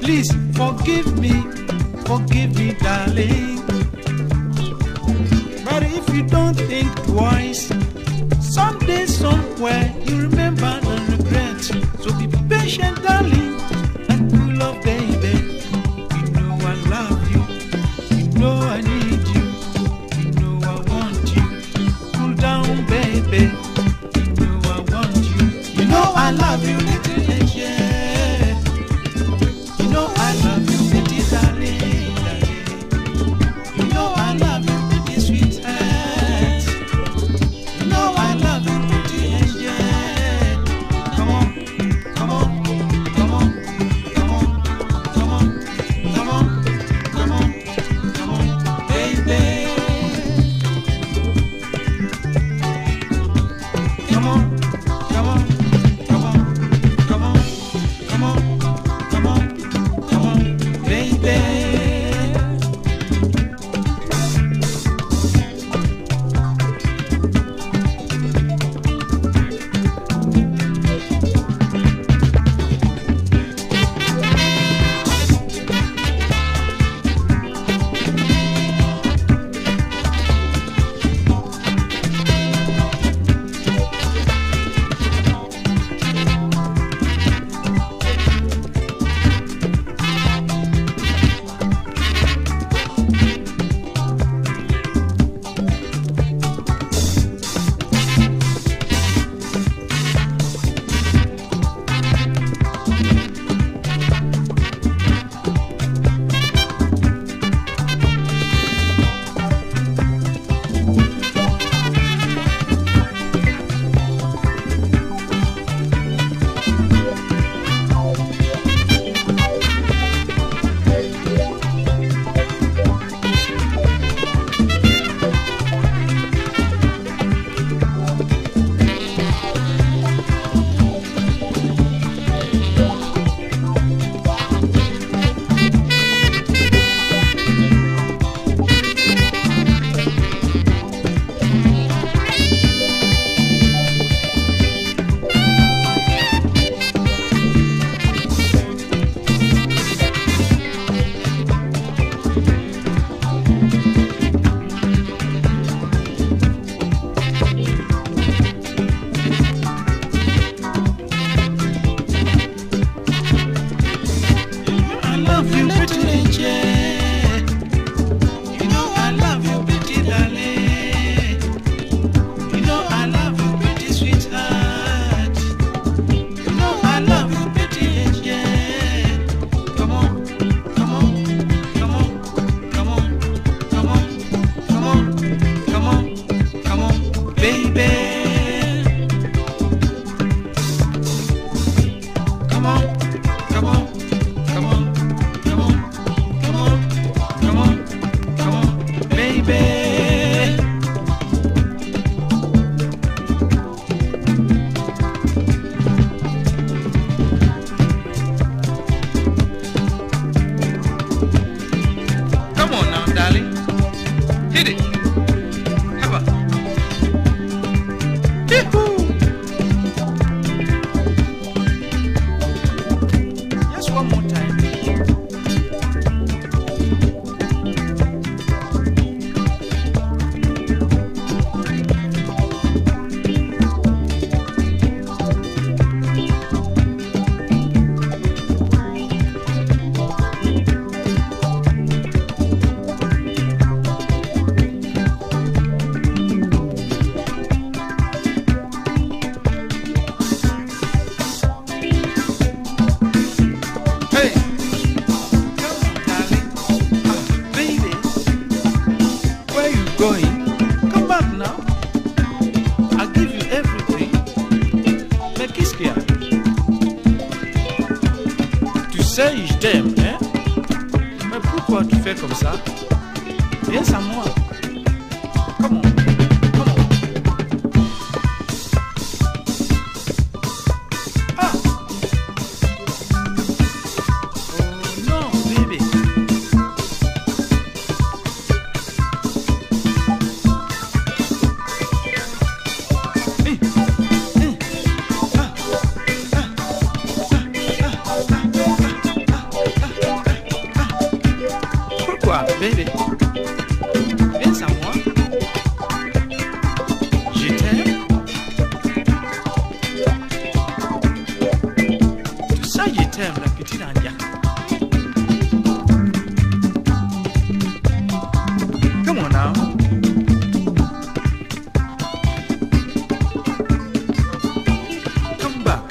Please forgive me, darling. But if you don't think twice, someday, somewhere, you remember and regret. So be patient, darling, and full of baby. You know I love you, you know I need you, you know I want you. Cool down, baby, you know I want you. You know I love you, little angel. Come on. fais comme ça. Viens à moi. Comment? Ah! Oh non, bébé. Baby, viens à moi. Je t'aime. Tout ça, je t'aime, la petite Andia. Come on now. Come back.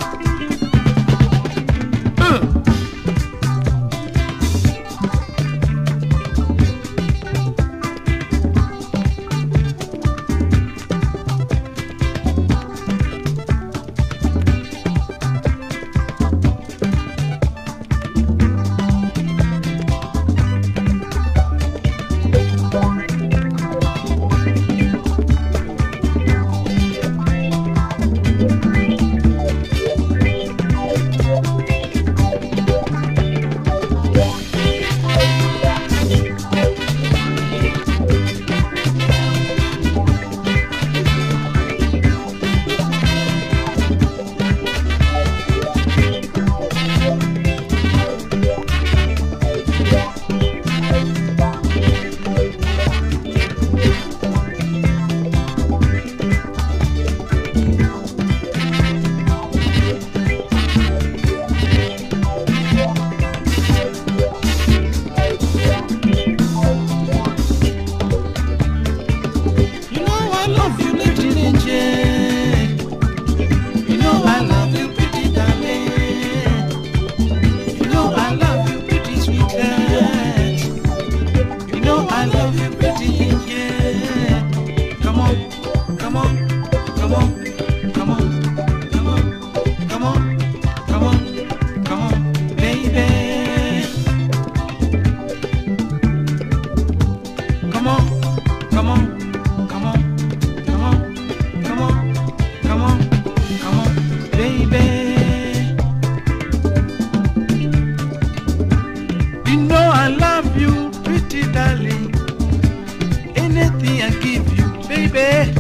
Anything I give you, baby,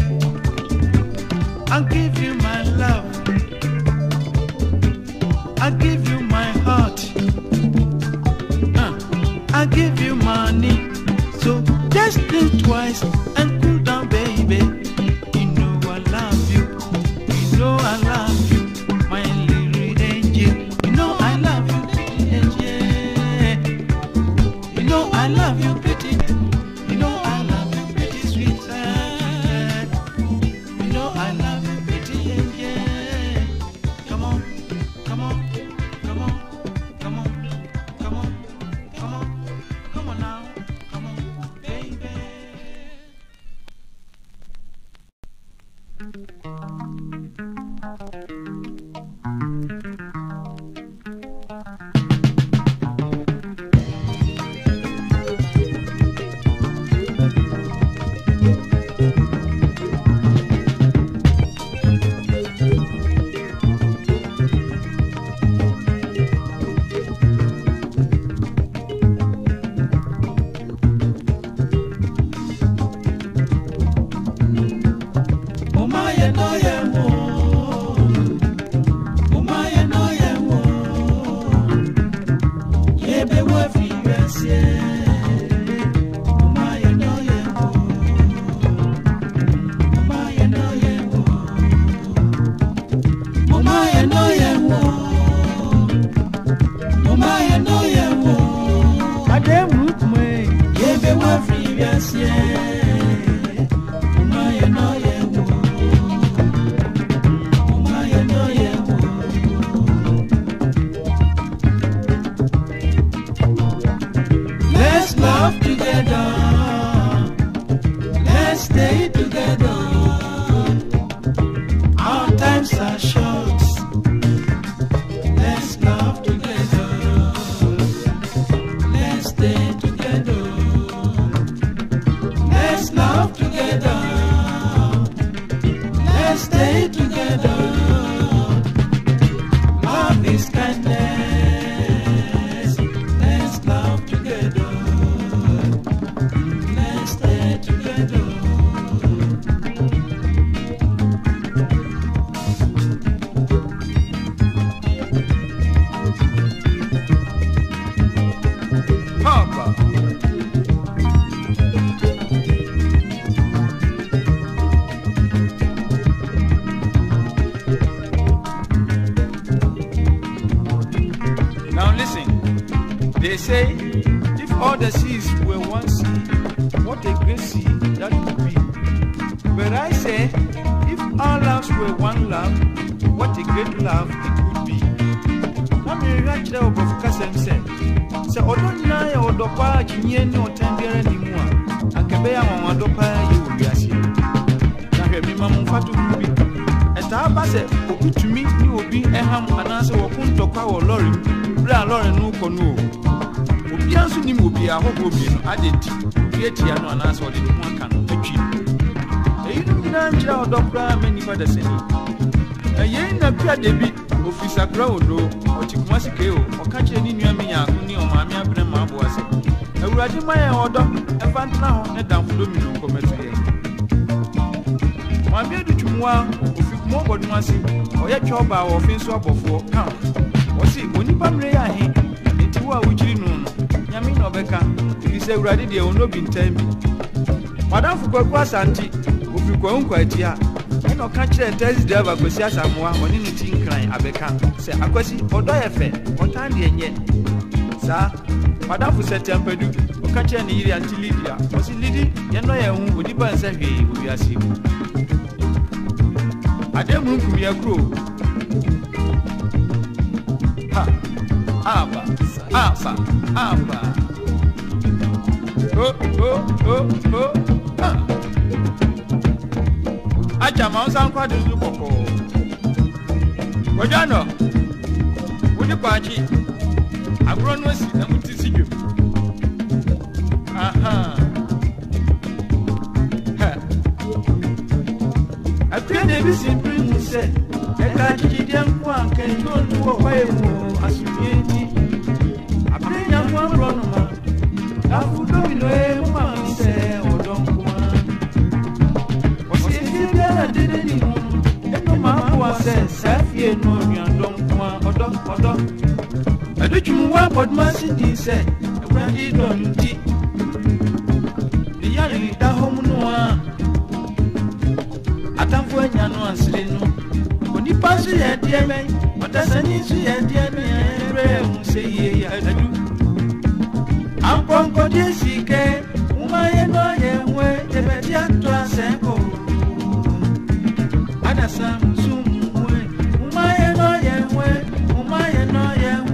I'll give you my love, I'll give you my heart, I'll give you money, so just think twice and cool down, baby. You know I love you, you know I love you, my little angel. You know I love you, pretty angel. You know I love you, pretty angel. Let's love together, let's stay together, our times are short. Let's love together, let's stay together. they say, if all the seas were one sea, what a great sea that would be. But I say, if our loves were one love, what a great love it would be. Let me write the book of Kasemse. Say, Odonna, Odopa, Jinien, or Tender anymore. And Kabea, Odopa, you will be as you. Now, remember, Mufatu will be. And Tabase, who to me, you will be Eham, and answer Wakuntoka or Lori. Lore no kono obi anso ni mo bia hobo bi no adeti obi atia no ananso de no aka no atwi e yinu nyina nchira odokra mani padasani e yen na pia de bi ofisa kra odo otikuma sike o oka kire ni nua me ya ni o maami abena ma bo ase awurade maye odo e fa ntana ho ne danfodo mi no kometie maami aduchumwa ofikumo bodun ase oya twoba ofinso abofo kan osi Pamre ya he, etiwa ujiri nuno, nyami nobeka, ilise uradi de ono bintembi. Madam Fukwa Santi, ofikwa unkwa etia, eno ka kire taxi driver kwesi asamoa, oni no tin kran abeka, se akwasi odo yefe, otan de enye. Sa, Madam Fusetempedu, oka kire ni yiri anti Lydia, osi Lidi, yeno ye hu odi ban se hwe obiasi. Ademu ku ya kro. Aba, aba, aba. Oh, oh, oh, oh. Acha maunza kwa duzu koko. Wajano, wudi pachi. Abronwesi na mutisiyo. Aha. Ha. Akwende bisi primuse. Eka kijidi mwa kendo nuo waemo asumie. But mercy, he said, a brandy don't tea. The young da home noir. At Amphania no and Sleno. When you pass it at the end, but as an easy at the end, and Ram say, yeah, I do. I'm from Codici, my and my way, the better to us and go. Adasam soon, my and my way, my and my way.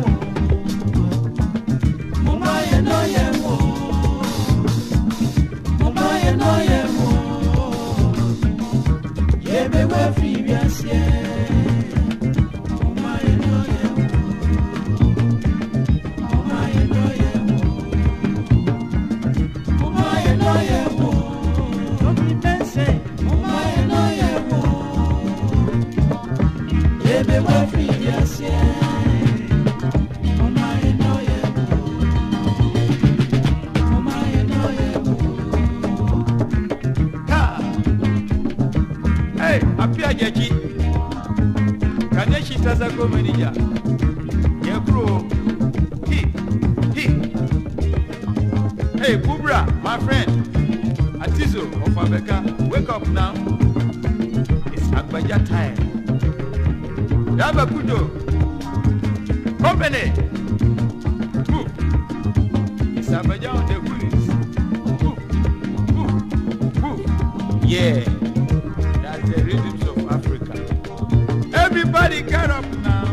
Hey, Kubra, my friend, Atizo of Abeka, wake up now. It's Agbaja time. Yaba Kudo, company, move. It's Agbaja on the police. Move, move, move. Yeah, that's the rhythms of Africa. Everybody get up now.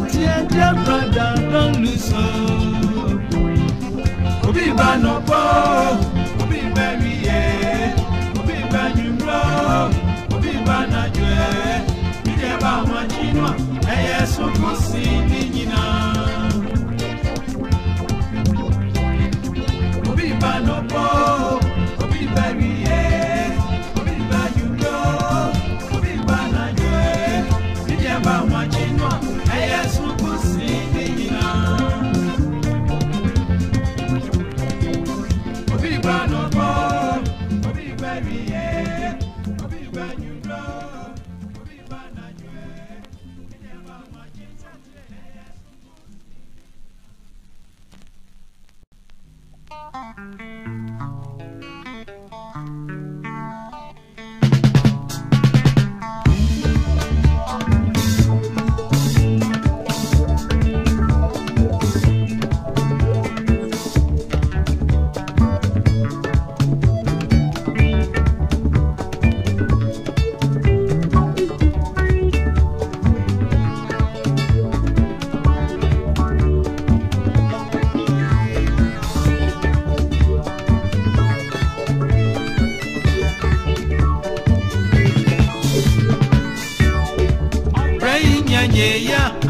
let your dear brother don't lose hope. Obi ba no po, obi ba riye, obi ba nyumro, obi ba na jwe. Mi de ba ma chinwa, eye so kosi ni nyina. Obi ba no po, obi ba riye, obi ba nyumro, obi ba na jwe. Mi de ba ma chinwa.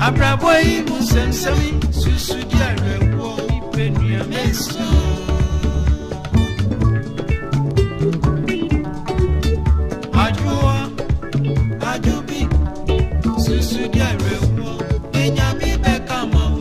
Abraboy Musemsemi, Susudia, Penny, and Messi. Adua, Adubi, Susudia, Benjamin Beckham.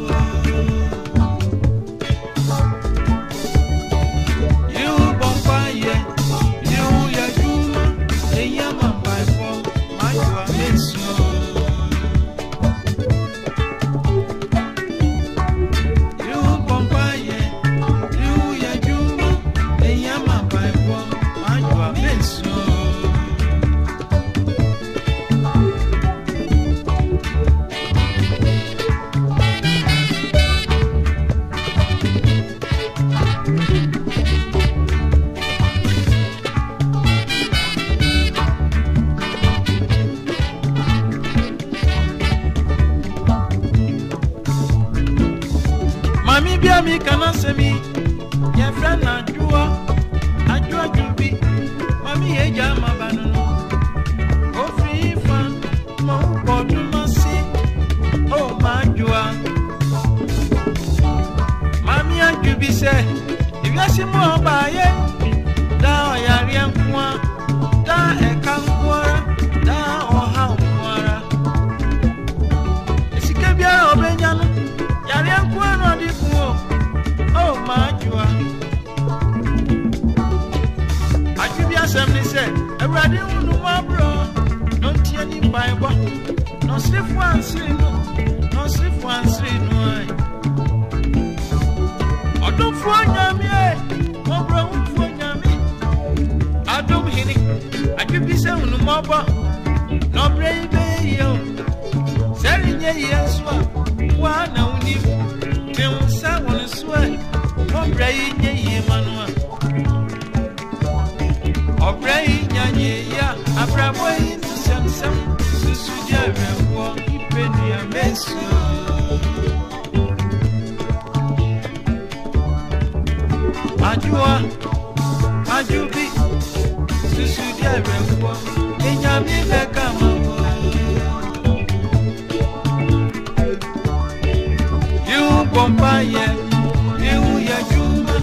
You bonfire, you Yaduma,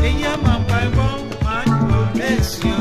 the Yaman by four, my Messi.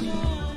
Yes.